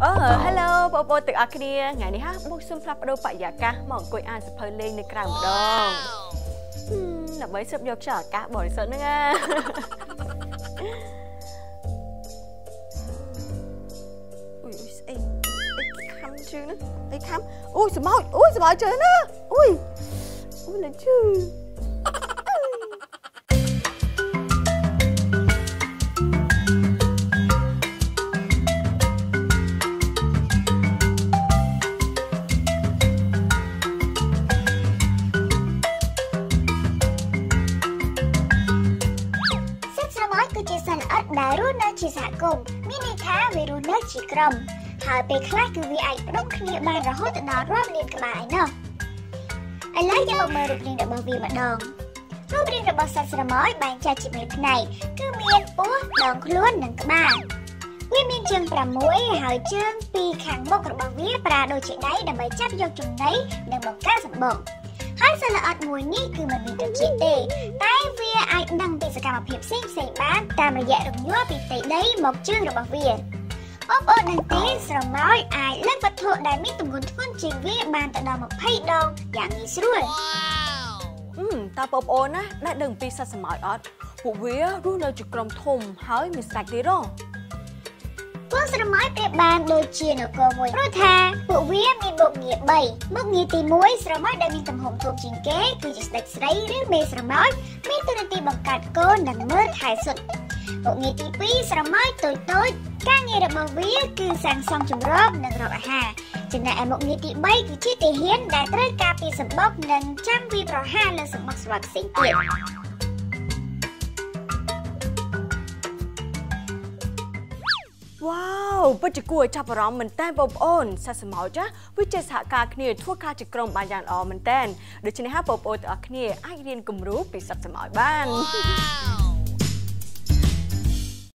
Hello, bobo, từ Akria. Ngày này ha, bung sung flap đôi bạc giả ca, mỏng cối ăn sập hơi lên để cào một đòn. Là mấy sập nhọc chở cá bỏ đi sợ nữa nha. Ui, ai khăm chưa nữa, ai khăm. Ui, sờ mỏi chưa nữa. Ui là chưa. Đã rút nơi chỉ giả cùng, mini khá về rút nơi chỉ cầm. Hỏi về khác cứ vì ảnh đúc nghĩa bàn rồi hốt tận đó rộp liền các bạn nè. Anh lấy cho ông mơ rụp liền đợi bằng vì mặt đòn. Rụp liền đợi bằng sạch sạch mối bàn chà chịp mệt này, cứ miên bố đòn luôn nâng các bạn. Nguyên miên chương bà mũi hỏi chương vì kháng bốc rụp bằng viết bà đồ chuyện đấy đầm bấy chấp vô chùm đấy nâng bằng các giọng bổng. Hãy subscribe cho kênh Ghiền Mì Gõ để không bỏ lỡ những video hấp dẫn. Phương sẽ nói về bàn đôi chiên ở cơ hội rô thà. Phụ viết mình bộ nghiệp 7. Mức nghiệp tì mũi sẽ nói đã mình tầm hồn thuộc chính kế. Cứ chỉ sạch sấy rước mê sẽ nói. Mình tự tìm bằng cạt cô nằm mơ thái sụt. Bộ nghiệp tì quý sẽ nói tối tối. Các nghe được bằng viết cứ sáng xong chùm rộp nâng rộp ở hà. Chẳng là bộ nghiệp tì 7 cứ chiếc tì hiến đã tới ca tì sầm bốc nâng trăm vi vào hà lên sầm bốc sạc sinh tiệm. Wow, bất chợt cua chập ròng mình tên bom ôn, sao xem màu chứ? Với chế hạ cá kia thua cá chỉ cầm bàn giàn ở mình tên, được cho nên ha bom ôn ở kia ai liên cùng rú bị sập xem màu ban.